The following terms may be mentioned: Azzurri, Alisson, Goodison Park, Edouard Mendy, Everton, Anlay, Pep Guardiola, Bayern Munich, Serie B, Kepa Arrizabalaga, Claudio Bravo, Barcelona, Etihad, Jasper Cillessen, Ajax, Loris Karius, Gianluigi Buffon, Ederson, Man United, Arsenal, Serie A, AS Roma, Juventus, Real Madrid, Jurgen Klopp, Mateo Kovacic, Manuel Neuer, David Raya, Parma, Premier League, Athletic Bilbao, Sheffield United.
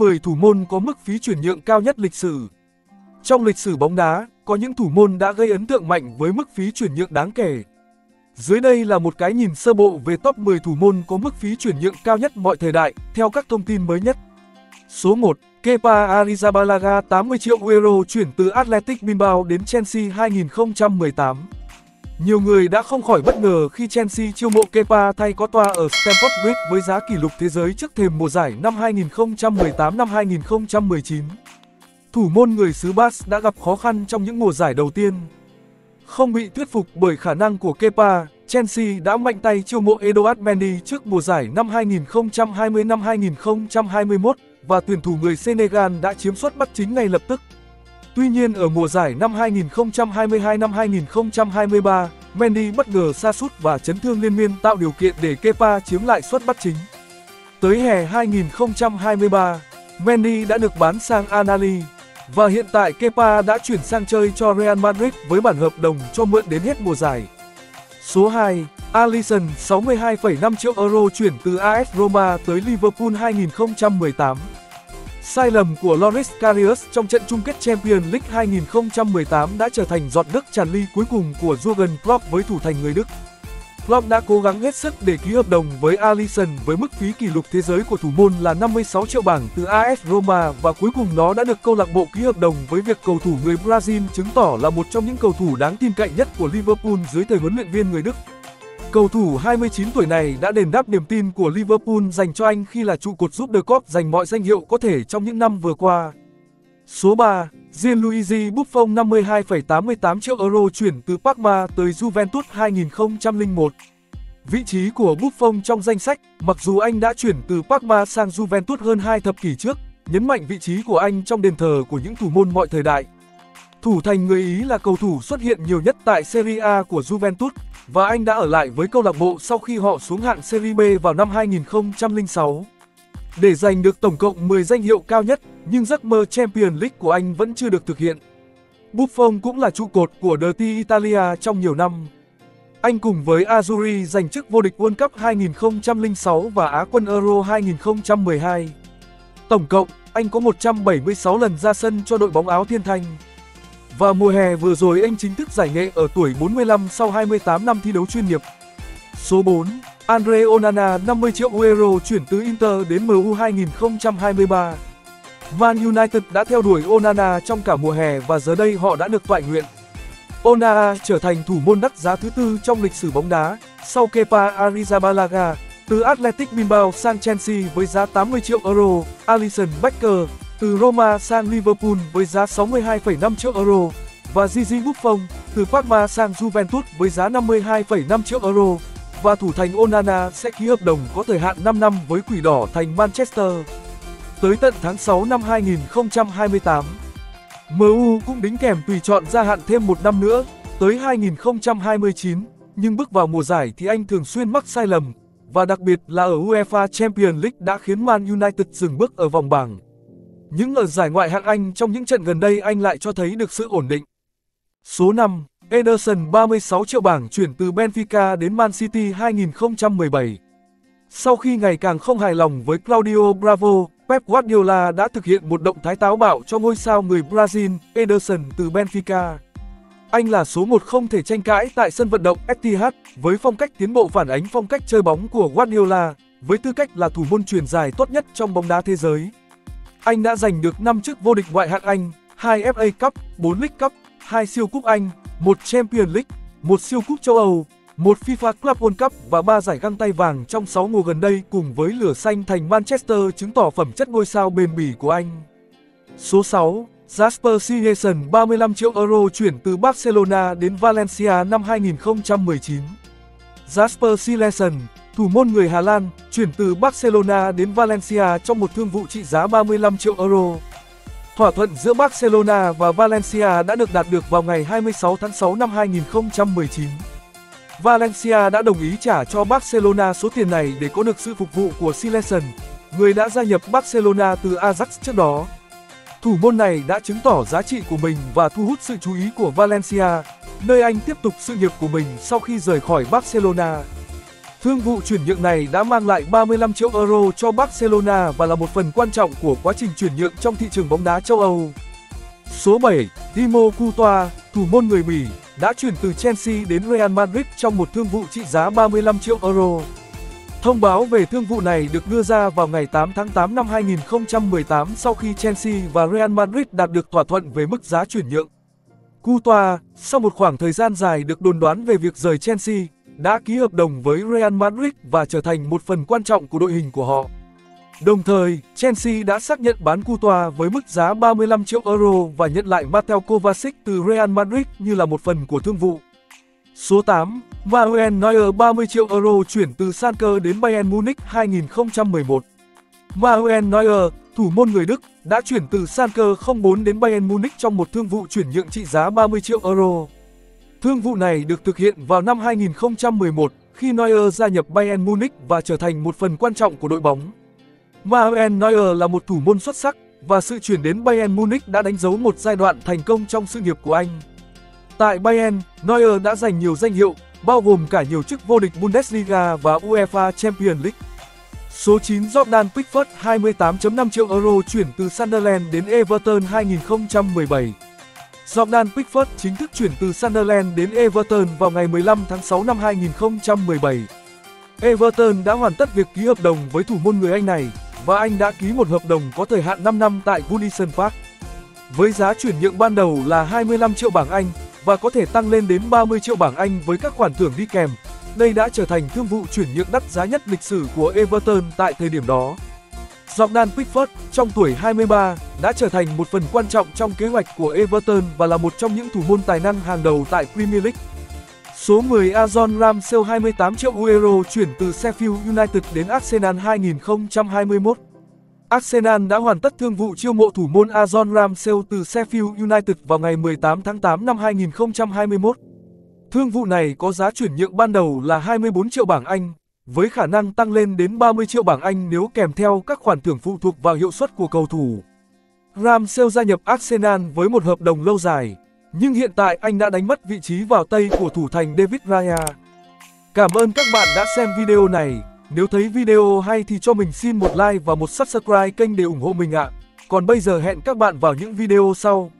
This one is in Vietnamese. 10 thủ môn có mức phí chuyển nhượng cao nhất lịch sử. Trong lịch sử bóng đá, có những thủ môn đã gây ấn tượng mạnh với mức phí chuyển nhượng đáng kể. Dưới đây là một cái nhìn sơ bộ về top 10 thủ môn có mức phí chuyển nhượng cao nhất mọi thời đại, theo các thông tin mới nhất. Số 1. Kepa Arrizabalaga 80 triệu euro chuyển từ Athletic Bilbao đến Chelsea 2018. Nhiều người đã không khỏi bất ngờ khi Chelsea chiêu mộ Kepa thay có toa ở Stamford Bridge với giá kỷ lục thế giới trước thềm mùa giải năm 2018-2019. Thủ môn người xứ Basque đã gặp khó khăn trong những mùa giải đầu tiên. Không bị thuyết phục bởi khả năng của Kepa, Chelsea đã mạnh tay chiêu mộ Edouard Mendy trước mùa giải năm 2020-2021 và tuyển thủ người Senegal đã chiếm suất bắt chính ngay lập tức. Tuy nhiên ở mùa giải năm 2022-2023, Mendy bất ngờ sa sút và chấn thương liên miên tạo điều kiện để Kepa chiếm lại suất bắt chính. Tới hè 2023, Mendy đã được bán sang Anlay và hiện tại Kepa đã chuyển sang chơi cho Real Madrid với bản hợp đồng cho mượn đến hết mùa giải. Số 2. Alisson 62,5 triệu euro chuyển từ AS Roma tới Liverpool 2018. Sai lầm của Loris Karius trong trận chung kết Champions League 2018 đã trở thành giọt nước tràn ly cuối cùng của Jurgen Klopp với thủ thành người Đức. Klopp đã cố gắng hết sức để ký hợp đồng với Alisson với mức phí kỷ lục thế giới của thủ môn là 56 triệu bảng từ AS Roma và cuối cùng nó đã được câu lạc bộ ký hợp đồng với việc cầu thủ người Brazil chứng tỏ là một trong những cầu thủ đáng tin cậy nhất của Liverpool dưới thời huấn luyện viên người Đức. Cầu thủ 29 tuổi này đã đền đáp niềm tin của Liverpool dành cho anh khi là trụ cột giúp The Cop giành mọi danh hiệu có thể trong những năm vừa qua. Số 3. Gianluigi Buffon 52,88 triệu euro chuyển từ Parma tới Juventus 2001. Vị trí của Buffon trong danh sách, mặc dù anh đã chuyển từ Parma sang Juventus hơn 2 thập kỷ trước, nhấn mạnh vị trí của anh trong đền thờ của những thủ môn mọi thời đại. Thủ thành người Ý là cầu thủ xuất hiện nhiều nhất tại Serie A của Juventus và anh đã ở lại với câu lạc bộ sau khi họ xuống hạng Serie B vào năm 2006. Để giành được tổng cộng 10 danh hiệu cao nhất, nhưng giấc mơ Champions League của anh vẫn chưa được thực hiện. Buffon cũng là trụ cột của Derby Italia trong nhiều năm. Anh cùng với Azzurri giành chức vô địch World Cup 2006 và Á quân Euro 2012. Tổng cộng, anh có 176 lần ra sân cho đội bóng áo thiên thanh. Và mùa hè vừa rồi anh chính thức giải nghệ ở tuổi 45 sau 28 năm thi đấu chuyên nghiệp. Số 4. Andre Onana 50 triệu euro chuyển từ Inter đến MU 2023. Man United đã theo đuổi Onana trong cả mùa hè và giờ đây họ đã được toại nguyện. Onana trở thành thủ môn đắt giá thứ tư trong lịch sử bóng đá, sau Kepa Arrizabalaga, từ Athletic Bilbao sang Chelsea với giá 80 triệu euro, Alisson Becker, từ Roma sang Liverpool với giá 62,5 triệu euro, và Gigi Buffon, từ Parma sang Juventus với giá 52,5 triệu euro. Và thủ thành Onana sẽ ký hợp đồng có thời hạn 5 năm với Quỷ Đỏ thành Manchester. Tới tận tháng 6 năm 2028, MU cũng đính kèm tùy chọn gia hạn thêm một năm nữa, tới 2029, nhưng bước vào mùa giải thì anh thường xuyên mắc sai lầm, và đặc biệt là ở UEFA Champions League đã khiến Man United dừng bước ở vòng bảng. Nhưng ở giải ngoại hạng Anh trong những trận gần đây anh lại cho thấy được sự ổn định. Số 5. Ederson 36 triệu bảng chuyển từ Benfica đến Man City 2017. Sau khi ngày càng không hài lòng với Claudio Bravo, Pep Guardiola đã thực hiện một động thái táo bạo cho ngôi sao người Brazil, Ederson từ Benfica. Anh là số 1 không thể tranh cãi tại sân vận động Etihad với phong cách tiến bộ phản ánh phong cách chơi bóng của Guardiola, với tư cách là thủ môn chuyền dài tốt nhất trong bóng đá thế giới. Anh đã giành được 5 chức vô địch ngoại hạng Anh, 2 FA Cup, 4 League Cup, 2 siêu cúp Anh, 1 Champions League, 1 siêu cúp châu Âu, 1 FIFA Club World Cup và 3 giải găng tay vàng trong 6 mùa gần đây cùng với lửa xanh thành Manchester chứng tỏ phẩm chất ngôi sao bền bỉ của anh. Số 6. Jasper Cillessen 35 triệu euro chuyển từ Barcelona đến Valencia năm 2019. Jasper Cillessen, thủ môn người Hà Lan, chuyển từ Barcelona đến Valencia trong một thương vụ trị giá 35 triệu euro. Thỏa thuận giữa Barcelona và Valencia đã được đạt được vào ngày 26 tháng 6 năm 2019. Valencia đã đồng ý trả cho Barcelona số tiền này để có được sự phục vụ của Cillessen, người đã gia nhập Barcelona từ Ajax trước đó. Thủ môn này đã chứng tỏ giá trị của mình và thu hút sự chú ý của Valencia, nơi anh tiếp tục sự nghiệp của mình sau khi rời khỏi Barcelona. Thương vụ chuyển nhượng này đã mang lại 35 triệu euro cho Barcelona và là một phần quan trọng của quá trình chuyển nhượng trong thị trường bóng đá châu Âu. Số 7, Thibaut Courtois, thủ môn người Bỉ, đã chuyển từ Chelsea đến Real Madrid trong một thương vụ trị giá 35 triệu euro. Thông báo về thương vụ này được đưa ra vào ngày 8 tháng 8 năm 2018 sau khi Chelsea và Real Madrid đạt được thỏa thuận về mức giá chuyển nhượng. Courtois, sau một khoảng thời gian dài được đồn đoán về việc rời Chelsea, đã ký hợp đồng với Real Madrid và trở thành một phần quan trọng của đội hình của họ. Đồng thời, Chelsea đã xác nhận bán Courtois với mức giá 35 triệu euro và nhận lại Mateo Kovacic từ Real Madrid như là một phần của thương vụ. Số 8, Manuel Neuer, 30 triệu euro chuyển từ Schalke đến Bayern Munich 2011. Manuel Neuer, thủ môn người Đức, đã chuyển từ Schalke 04 đến Bayern Munich trong một thương vụ chuyển nhượng trị giá 30 triệu euro. Thương vụ này được thực hiện vào năm 2011 khi Neuer gia nhập Bayern Munich và trở thành một phần quan trọng của đội bóng. Manuel Neuer là một thủ môn xuất sắc và sự chuyển đến Bayern Munich đã đánh dấu một giai đoạn thành công trong sự nghiệp của anh. Tại Bayern, Neuer đã giành nhiều danh hiệu, bao gồm cả nhiều chức vô địch Bundesliga và UEFA Champions League. Số 9, Jordan Pickford, 28.5 triệu euro chuyển từ Sunderland đến Everton 2017. Jordan Pickford chính thức chuyển từ Sunderland đến Everton vào ngày 15 tháng 6 năm 2017. Everton đã hoàn tất việc ký hợp đồng với thủ môn người Anh này và anh đã ký một hợp đồng có thời hạn 5 năm tại Goodison Park. Với giá chuyển nhượng ban đầu là 25 triệu bảng Anh và có thể tăng lên đến 30 triệu bảng Anh với các khoản thưởng đi kèm. Đây đã trở thành thương vụ chuyển nhượng đắt giá nhất lịch sử của Everton tại thời điểm đó. Jordan Pickford, trong tuổi 23, đã trở thành một phần quan trọng trong kế hoạch của Everton và là một trong những thủ môn tài năng hàng đầu tại Premier League. Số 10, Aaron Ramsdale, 28 triệu euro chuyển từ Sheffield United đến Arsenal 2021. Arsenal đã hoàn tất thương vụ chiêu mộ thủ môn Aaron Ramsdale từ Sheffield United vào ngày 18 tháng 8 năm 2021. Thương vụ này có giá chuyển nhượng ban đầu là 24 triệu bảng Anh, với khả năng tăng lên đến 30 triệu bảng Anh nếu kèm theo các khoản thưởng phụ thuộc vào hiệu suất của cầu thủ. Ramsdale gia nhập Arsenal với một hợp đồng lâu dài, nhưng hiện tại anh đã đánh mất vị trí vào tay của thủ thành David Raya. Cảm ơn các bạn đã xem video này. Nếu thấy video hay thì cho mình xin một like và một subscribe kênh để ủng hộ mình ạ. Còn bây giờ hẹn các bạn vào những video sau.